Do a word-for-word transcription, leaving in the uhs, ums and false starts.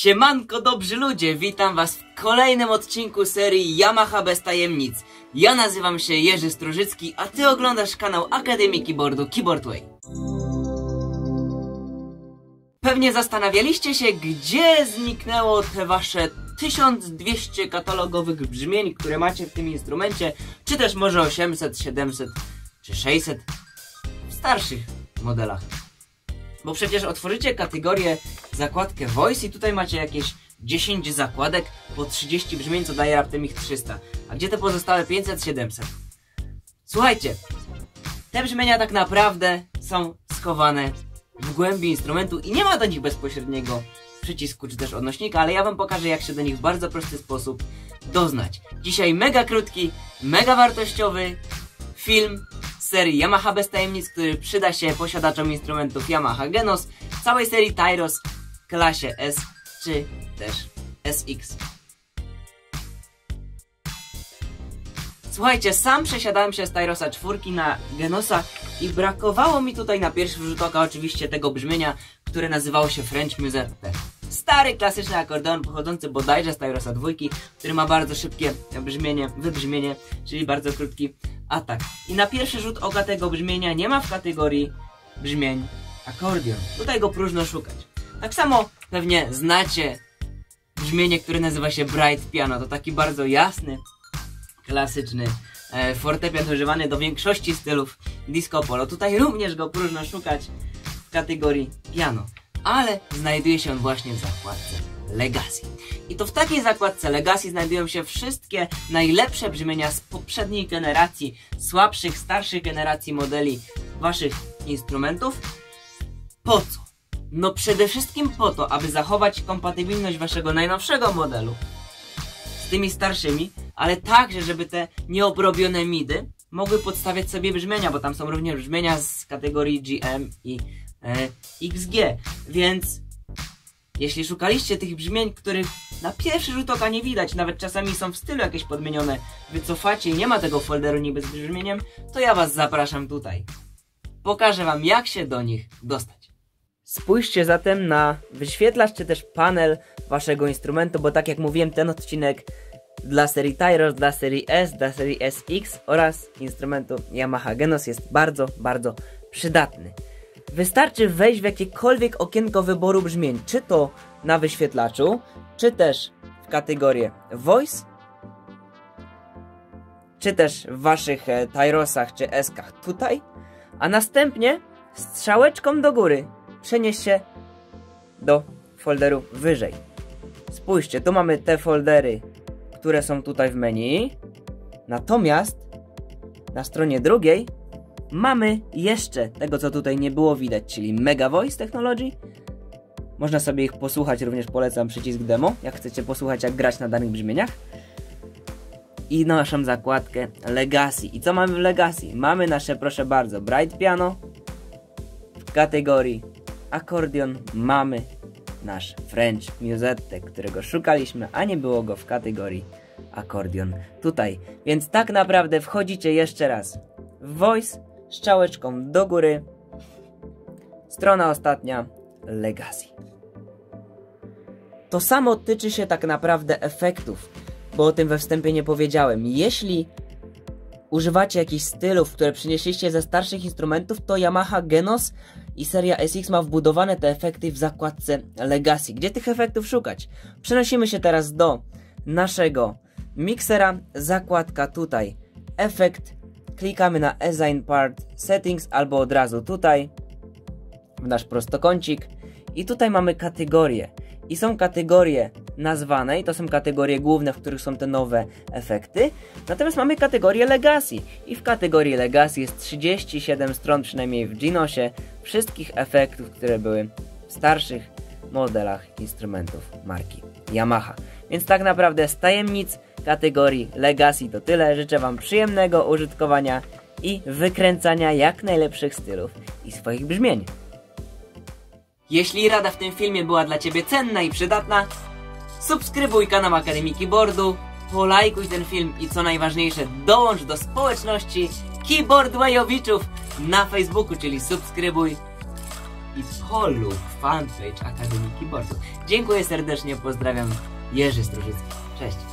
Siemanko, dobrzy ludzie, witam was w kolejnym odcinku serii Yamaha bez tajemnic. Ja nazywam się Jerzy Strożycki, a ty oglądasz kanał Akademii Keyboardu Keyboardway. Pewnie zastanawialiście się, gdzie zniknęło te wasze tysiąc dwieście katalogowych brzmień, które macie w tym instrumencie, czy też może osiemset, siedemset, czy sześćset w starszych modelach. Bo przecież otworzycie kategorię, zakładkę Voice i tutaj macie jakieś dziesięć zakładek po trzydzieści brzmień, co daje raptem ich trzysta. A gdzie te pozostałe pięćset, siedemset? Słuchajcie, te brzmienia tak naprawdę są schowane w głębi instrumentu i nie ma do nich bezpośredniego przycisku czy też odnośnika, ale ja wam pokażę, jak się do nich w bardzo prosty sposób doznać. Dzisiaj mega krótki, mega wartościowy film serii Yamaha bez tajemnic, który przyda się posiadaczom instrumentów Yamaha Genos, całej serii Tyros, klasie S czy też S X. Słuchajcie, sam przesiadałem się z Tyrosa czwórki na Genosa i brakowało mi tutaj na pierwszy rzut oka oczywiście tego brzmienia, które nazywało się French Musette. Stary, klasyczny akordeon pochodzący bodajże z Tyrosa dwa, który ma bardzo szybkie brzmienie, wybrzmienie, czyli bardzo krótki atak. I na pierwszy rzut oka tego brzmienia nie ma w kategorii brzmień akordeon. Tutaj go próżno szukać. Tak samo pewnie znacie brzmienie, które nazywa się Bright Piano. To taki bardzo jasny, klasyczny e, fortepian używany do większości stylów disco polo. Tutaj również go próżno szukać w kategorii piano. Ale znajduje się on właśnie w zakładce Legacy. I to w takiej zakładce Legacy znajdują się wszystkie najlepsze brzmienia z poprzedniej generacji, słabszych, starszych generacji modeli waszych instrumentów. Po co? No przede wszystkim po to, aby zachować kompatybilność waszego najnowszego modelu z tymi starszymi, ale także, żeby te nieobrobione midy mogły podstawiać sobie brzmienia, bo tam są również brzmienia z kategorii G M i e, X G, więc jeśli szukaliście tych brzmień, których na pierwszy rzut oka nie widać, nawet czasami są w stylu jakieś podmienione, wycofacie i nie ma tego folderu niby z brzmieniem, to ja was zapraszam tutaj. Pokażę wam, jak się do nich dostać. Spójrzcie zatem na wyświetlacz czy też panel waszego instrumentu, bo tak jak mówiłem, ten odcinek dla serii Tyros, dla serii S, dla serii S X oraz instrumentu Yamaha Genos jest bardzo, bardzo przydatny. Wystarczy wejść w jakiekolwiek okienko wyboru brzmień, czy to na wyświetlaczu, czy też w kategorię Voice, czy też w waszych e, Tyrosach czy S-kach tutaj, a następnie strzałeczką do góry przenieść się do folderu wyżej. Spójrzcie, tu mamy te foldery, które są tutaj w menu, natomiast na stronie drugiej mamy jeszcze tego, co tutaj nie było widać, czyli Mega Voice Technology. Można sobie ich posłuchać, również polecam przycisk demo, jak chcecie posłuchać, jak grać na danych brzmieniach. I naszą zakładkę Legacy. I co mamy w Legacy? Mamy nasze, proszę bardzo, Bright Piano. W kategorii akordeon mamy nasz French Musette, którego szukaliśmy, a nie było go w kategorii akordeon tutaj. Więc tak naprawdę wchodzicie jeszcze raz w Voice, strzałeczką do góry, strona ostatnia Legacy. To samo tyczy się tak naprawdę efektów, bo o tym we wstępie nie powiedziałem. Jeśli używacie jakichś stylów, które przynieśliście ze starszych instrumentów, to Yamaha Genos i seria S X ma wbudowane te efekty w zakładce Legacy. Gdzie tych efektów szukać? Przenosimy się teraz do naszego miksera, zakładka tutaj efekt, klikamy na Assign Part Settings albo od razu tutaj w nasz prostokącik i tutaj mamy kategorie i są kategorie nazwane i to są kategorie główne, w których są te nowe efekty, natomiast mamy kategorię Legacy i w kategorii Legacy jest trzydzieści siedem stron, przynajmniej w Genosie, wszystkich efektów, które były w starszych modelach instrumentów marki Yamaha. Więc tak naprawdę z tajemnic kategorii Legacy to tyle. Życzę wam przyjemnego użytkowania i wykręcania jak najlepszych stylów i swoich brzmień. Jeśli rada w tym filmie była dla ciebie cenna i przydatna, subskrybuj kanał Akademii Keyboardu, polajkuj ten film i co najważniejsze, dołącz do społeczności Keyboardwayowiczów na Facebooku, czyli subskrybuj i z holu fanpage Akademii Keyboardu. Dziękuję serdecznie, pozdrawiam, Jerzy Strożycki. Cześć!